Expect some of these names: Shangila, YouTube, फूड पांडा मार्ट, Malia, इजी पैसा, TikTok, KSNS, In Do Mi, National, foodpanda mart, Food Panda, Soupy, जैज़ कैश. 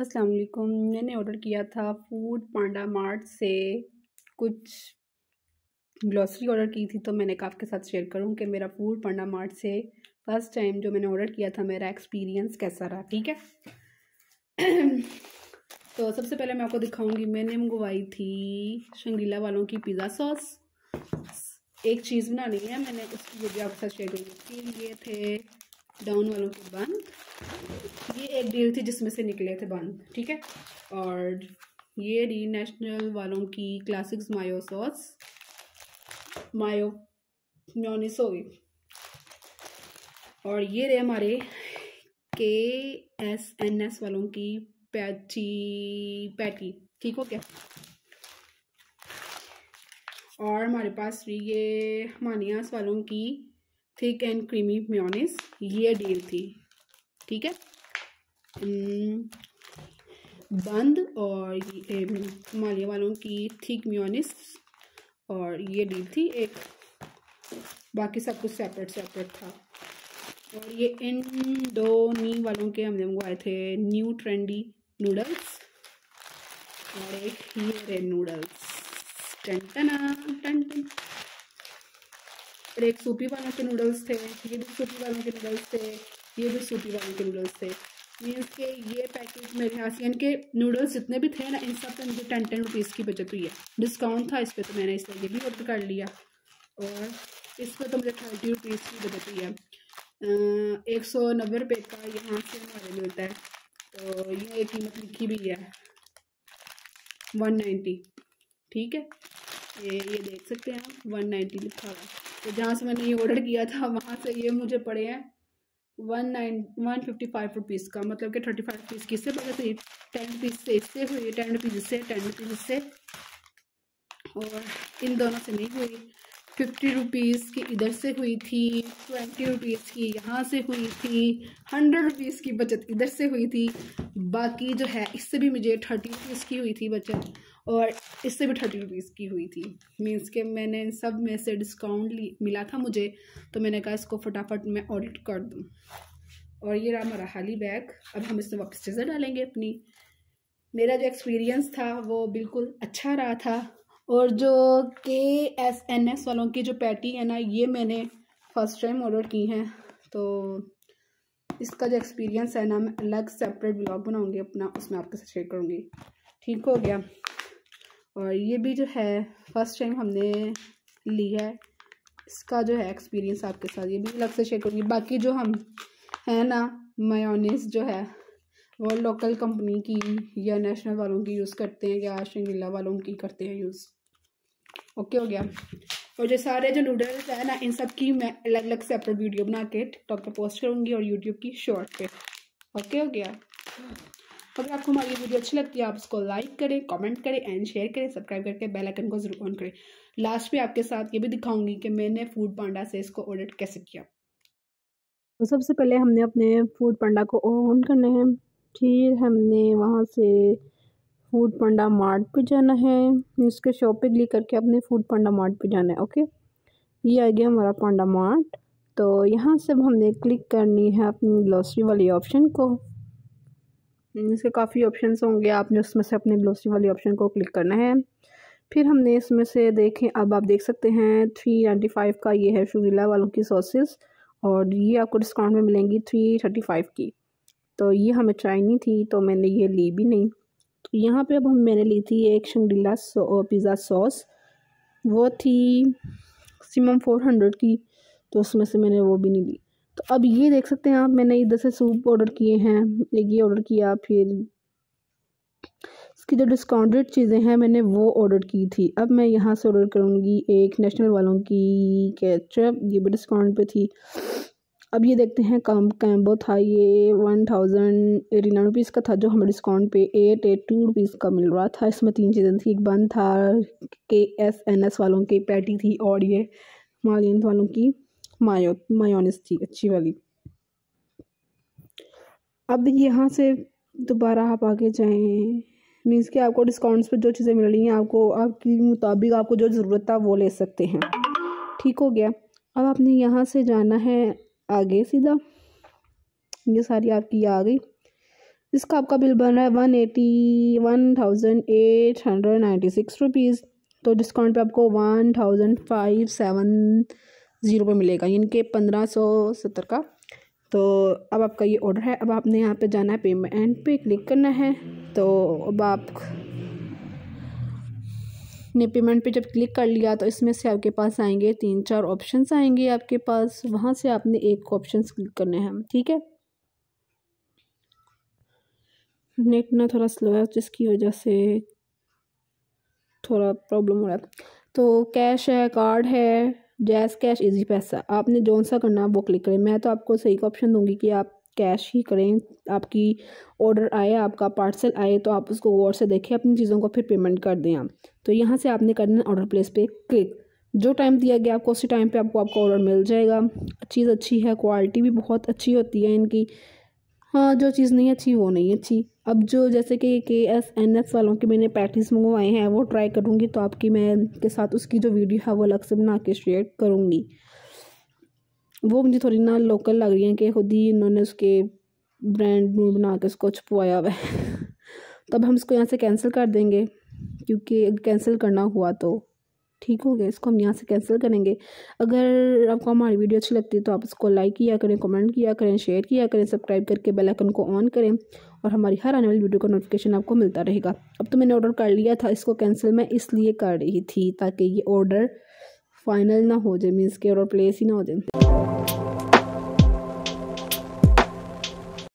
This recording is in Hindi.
अस्सलाम वालेकुम। मैंने ऑर्डर किया था फूड पांडा मार्ट से कुछ ग्लॉसरी ऑर्डर की थी, तो मैंने कहा आपके साथ शेयर करूं कि मेरा फूड पांडा मार्ट से फर्स्ट टाइम जो मैंने ऑर्डर किया था मेरा एक्सपीरियंस कैसा रहा। ठीक है तो सबसे पहले मैं आपको दिखाऊंगी, मैंने मंगवाई थी शंगीला वालों की पिज़्ज़ा सॉस। एक चीज़ बनानी है मैंने, उसकी वीडियो आपके साथ शेयर करूँगी। ये थे डाउन वालों के बन, ये एक डील थी जिसमें से निकले थे बन, ठीक है। और ये रही नेशनल वालों की क्लासिक्स मायो सॉस, मायो म्योनिस हो गई। और ये रहे हमारे KSNS वालों की पैटी, ठीक हो क्या। और हमारे पास ये मानिया वालों की थिक एंड क्रीमी म्योनिस, ये डील थी, ठीक है। बंद और ये मालिया वालों की थिक म्योनिस, और ये डील थी एक, बाकी सब कुछ सेपरेट सेपरेट था। और ये इन दो मी वालों के हमने मंगवाए थे न्यू ट्रेंडी नूडल्स, और एक ये रे नूडल्स टंटना टंटन, और एक सूपी वालों के नूडल्स थे, ये भी सूपी वालों के नूडल्स थे, ये भी सूपी वालों के नूडल्स थे। मीन्स के ये पैकेज मेरे यहाँ से इनके नूडल्स जितने भी थे ना, इन सब पे मुझे 10-10 रुपीज़ की बचत हुई है। डिस्काउंट था इस पर, तो मैंने इसलिए ये भी ऑर्डर कर लिया, और इस पर तो मुझे 30 रुपीज़ की बचत हुई है। 190 रुपये का यहाँ से हमारे मिलता है, तो ये कीमत लिखी भी है 190, ठीक है। ये देख सकते हैं आप 190 लिखा हुआ है, तो जहाँ से मैंने ये ऑर्डर किया था वहाँ से ये मुझे पड़े हैं 155 रुपीज़ का, मतलब कि 35 रुपीज़ की इससे बचत हुई, 10 रुपीज़ से इससे हुई, 10 रुपीज़ इससे, 10 रुपीज़ इससे, और इन दोनों से नहीं हुई। 50 रुपीज़ की इधर से हुई थी, 20 रुपीज़ की यहाँ से हुई थी, 100 रुपीज़ की बचत इधर से हुई थी, बाकी जो है इससे भी मुझे 30 रुपीज़ की हुई थी बचत, और इससे भी 30 रुपीज़ की हुई थी। मीन्स के मैंने इन सब में से डिस्काउंट मिला था मुझे, तो मैंने कहा इसको फटाफट मैं ऑर्डर कर दूँ। और ये रहा हमारा हाली बैग, अब हम इसमें वापस चीज़ें डालेंगे अपनी। मेरा जो एक्सपीरियंस था वो बिल्कुल अच्छा रहा था। और जो KSNS वालों की जो पैटी है ना, ये मैंने फर्स्ट टाइम ऑर्डर की हैं, तो इसका जो एक्सपीरियंस है ना, मैं अलग सेपरेट ब्लॉग बनाऊंगी अपना, उसमें आपके साथ शेयर करूंगी, ठीक हो गया। और ये भी जो है फर्स्ट टाइम हमने ली है, इसका जो है एक्सपीरियंस आपके साथ ये भी अलग से शेयर करूंगी। बाकी जो हम है ना मेयोनीज़ जो है वो लोकल कंपनी की या नेशनल वालों की यूज़ करते हैं, या शंगीला वालों की करते हैं यूज़, ओके हो गया। और जो सारे जो नूडल्स हैं ना, इन सब की मैं अलग अलग सेपरेट वीडियो बना के TikTok पे पोस्ट करूँगी, और YouTube की शॉर्ट पे, ओके हो गया। अगर आपको हमारी वीडियो अच्छी लगती है, आप इसको लाइक करें, कमेंट करें एंड शेयर करें, सब्सक्राइब करके बेल आइकन को ज़रूर ऑन करें। लास्ट में आपके साथ ये भी दिखाऊँगी कि मैंने फूड पांडा से इसको ऑर्डर कैसे किया। तो सबसे पहले हमने अपने फूड पांडा को ऑन करना है, फिर हमने वहाँ से फूड पांडा मार्ट पे जाना है, इसके शॉप पे क्लिक करके अपने फूड पांडा मार्ट पे जाना है, ओके। ये आ गया हमारा पांडा मार्ट, तो यहाँ से हमने क्लिक करनी है अपनी ग्लॉसरी वाली ऑप्शन को। इसके काफ़ी ऑप्शंस होंगे, आपने उसमें से अपने ग्लॉसरी वाली ऑप्शन को क्लिक करना है। फिर हमने इसमें से देखें, अब आप देख सकते हैं 395 का ये है शंगीला वालों की सॉसेस, और ये आपको डिस्काउंट में मिलेंगी 335 की, तो ये हमें चाहिए थी, तो मैंने ये ली भी नहीं। तो यहाँ पे अब मैंने ली थी एक शंगीला पिज़्ज़ा सॉस, वो थी सिमम 400 की, तो उसमें से मैंने वो भी नहीं ली। तो अब ये देख सकते हैं आप, मैंने इधर से सूप ऑर्डर किए हैं, एक ये ऑर्डर किया, फिर इसकी जो डिस्काउंटेड चीज़ें हैं मैंने वो ऑर्डर की थी। अब मैं यहाँ से ऑर्डर करूँगी एक नेशनल वालों की केचप, ये भी डिस्काउंट पे थी। अब ये देखते हैं कैम्बो था, ये 1089 रुपीज़ का था, जो हमें डिस्काउंट पे 882 रुपीज़ का मिल रहा था। इसमें 3 चीज़ें थी, एक बन था, KSNS वालों की पैटी थी, और ये मालियन वालों की मायोनिस थी अच्छी वाली। अब यहाँ से दोबारा आप आगे जाएँ, मीन्स कि आपको डिस्काउंट्स पे जो चीज़ें मिल रही हैं, आपको आपकी मुताबिक आपको जो ज़रूरत था वो ले सकते हैं, ठीक हो गया। अब आपने यहाँ से जाना है आगे सीधा, ये सारी आपकी आ गई। इसका आपका बिल बन रहा है 1,896 रुपीज़। तो डिस्काउंट पे आपको 1,570 पे मिलेगा, यानी कि 1,570 का। तो अब आपका ये ऑर्डर है। अब आपने यहाँ पे जाना है पेमेंट पे क्लिक करना है। तो अब आप ने पेमेंट पे जब क्लिक कर लिया तो इसमें से आपके पास आएंगे 3-4 ऑप्शंस आएंगे आपके पास, वहाँ से आपने एक ऑप्शन क्लिक करना है। ठीक है, नेट ना थोड़ा स्लो है जिसकी वजह से थोड़ा प्रॉब्लम हो रहा है। तो कैश है, कार्ड है, जैज़ कैश, इजी पैसा, आपने जो सा करना है वो क्लिक करें। मैं तो आपको सही का ऑप्शन दूंगी कि आप कैश ही करें। आपकी ऑर्डर आए, आपका पार्सल आए तो आप उसको गौर से देखें, अपनी चीज़ों को फिर पेमेंट कर दें आप। तो यहाँ से आपने करना ऑर्डर प्लेस पे क्लिक। जो टाइम दिया गया आपको उसी टाइम पे आपको आपका ऑर्डर मिल जाएगा। चीज़ अच्छी है, क्वालिटी भी बहुत अच्छी होती है इनकी। हाँ, जो चीज़ नहीं अच्छी वो नहीं अच्छी। अब जो जैसे कि KSN वालों के मैंने पैटीज मंगवाए हैं वो ट्राई करूँगी, तो आपकी मैं के साथ उसकी जो वीडियो है वो अलग से बना के शेयर करूँगी। वो मुझे थोड़ी ना लोकल लग रही है कि खुद ही इन्होंने उसके ब्रांड में बना के उसको छुपवाया हुआ है। तो अब हम इसको यहाँ से कैंसिल कर देंगे, क्योंकि कैंसिल करना हुआ तो ठीक हो गया। इसको हम यहाँ से कैंसिल करेंगे। अगर आपको हमारी वीडियो अच्छी लगती है तो आप इसको लाइक किया करें, कमेंट किया करें, शेयर किया करें, सब्सक्राइब करके बेल आइकन को ऑन करें और हमारी हर आने वाली वीडियो का नोटिफिकेशन आपको मिलता रहेगा। अब तो मैंने ऑर्डर कर लिया था, इसको कैंसिल मैं इसलिए कर रही थी ताकि ये ऑर्डर फाइनल ना हो जाए, मीन्स के ऑर्डर प्लेस ही ना हो जाए।